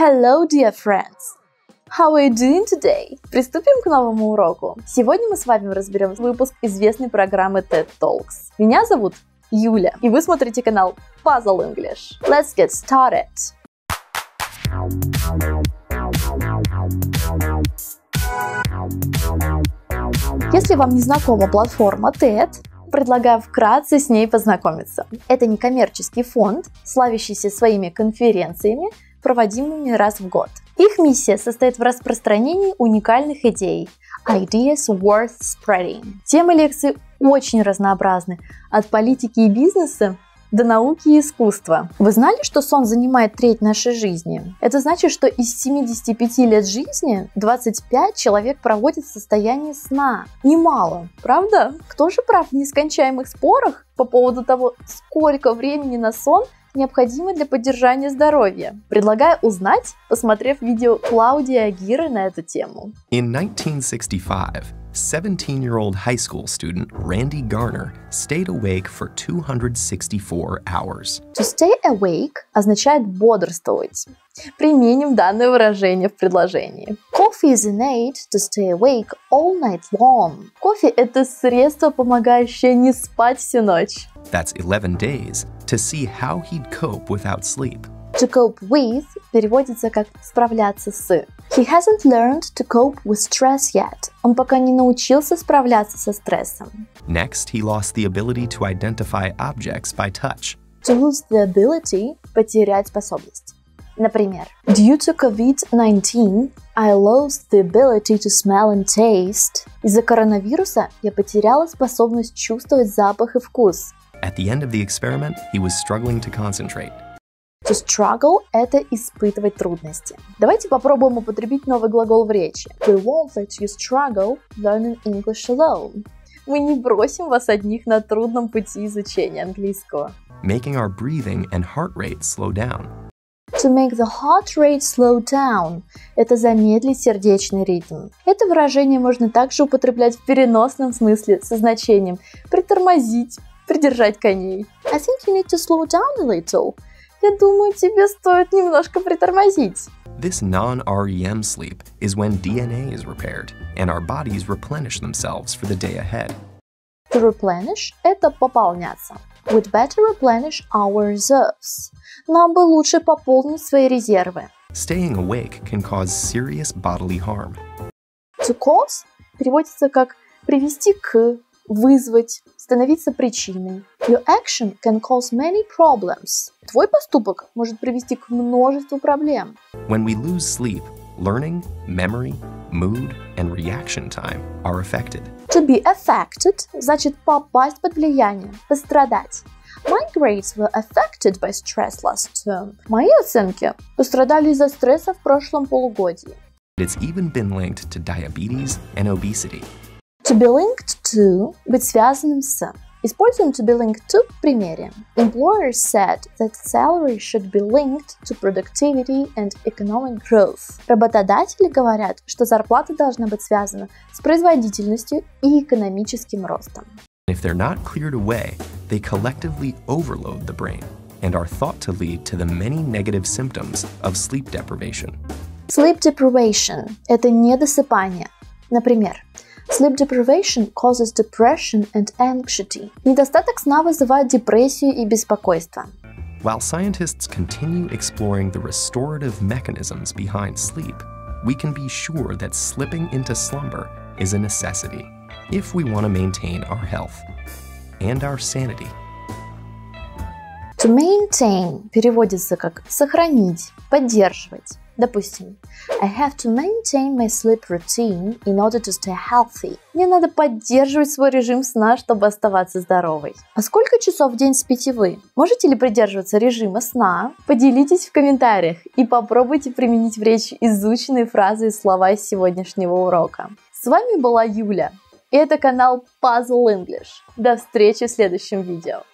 Hello, dear friends! How are you doing today? Приступим к новому уроку. Сегодня мы с вами разберем выпуск известной программы TED Talks. Меня зовут Юля, и вы смотрите канал Puzzle English. Let's get started! Если вам не знакома платформа TED, предлагаю вкратце с ней познакомиться. Это некоммерческий фонд, славящийся своими конференциями, проводимыми раз в год. Их миссия состоит в распространении уникальных идей Ideas worth spreading. Темы лекций очень разнообразны, от политики и бизнеса до науки и искусства. Вы знали, что сон занимает треть нашей жизни? Это значит, что из 75 лет жизни 25 человек проводит в состоянии сна. Немало, правда? Кто же прав в нескончаемых спорах по поводу того, сколько времени на сон необходимы для поддержания здоровья? Предлагаю узнать, посмотрев видео Клаудии Агирре на эту тему. In 1965, 17-year-old high school student Randy Garner stayed awake for 264 hours. To stay awake означает бодрствовать. Применим данное выражение в предложении. Coffee is an aid to stay awake all night long. Кофе – это средство, помогающее не спать всю ночь. That's 11 days to see how he'd cope without sleep. To cope with переводится как справляться с. He hasn't learned to cope with stress yet. Он пока не научился справляться со стрессом. Next, he lost the ability to identify objects by touch. To lose the ability – потерять способность. Например, due to COVID-19, I lost the ability to smell and taste. Из-за коронавируса я потеряла способность чувствовать запах и вкус. At the end of the experiment, he was struggling to concentrate. To struggle – это испытывать трудности. Давайте попробуем употребить новый глагол в речи. We won't let you struggle learning English alone. Мы не бросим вас одних на трудном пути изучения английского. Making our breathing and heart rate slow down. To make the heart rate slow down – это замедлить сердечный ритм. Это выражение можно также употреблять в переносном смысле со значением притормозить, придержать коней. I think you need to slow down a little. Я думаю, тебе стоит немножко притормозить. This non-REM sleep is when DNA is repaired and our bodies replenish themselves for the day ahead. To replenish – это пополняться. We'd better replenish our reserves. Нам бы лучше пополнить свои резервы. Staying awake can cause serious bodily harm. To cause переводится как привести к, вызвать, становиться причиной. Your action can cause many problems. Твой поступок может привести к множеству проблем. When we lose sleep, learning, memory, mood and reaction time are affected. To be affected значит попасть под влияние, пострадать. My grades were affected by stress last term. Мои оценки пострадали из-за стресса в прошлом полугодии. It's even been linked to diabetes and obesity. To be linked to – быть связанным с. Используем to be linked to в примере. Employers said that salary should be linked to productivity and economic growth. Работодатели говорят, что зарплата должна быть связана с производительностью и экономическим ростом. If they're not cleared away, they collectively overload the brain and are thought to lead to the many negative symptoms of sleep deprivation. Sleep deprivation – это недосыпание. Например, sleep deprivation causes depression and anxiety. Недостаток сна вызывает депрессию и беспокойство. While scientists continue exploring the restorative mechanisms behind sleep, we can be sure that slipping into slumber is a necessity if we want to maintain our health and our sanity. To maintain переводится как сохранить, поддерживать. Допустим, I have to maintain my sleep routine in order to stay healthy. Мне надо поддерживать свой режим сна, чтобы оставаться здоровой. А сколько часов в день спите вы? Можете ли придерживаться режима сна? Поделитесь в комментариях и попробуйте применить в речи изученные фразы и слова из сегодняшнего урока. С вами была Юля, и это канал Puzzle English. До встречи в следующем видео.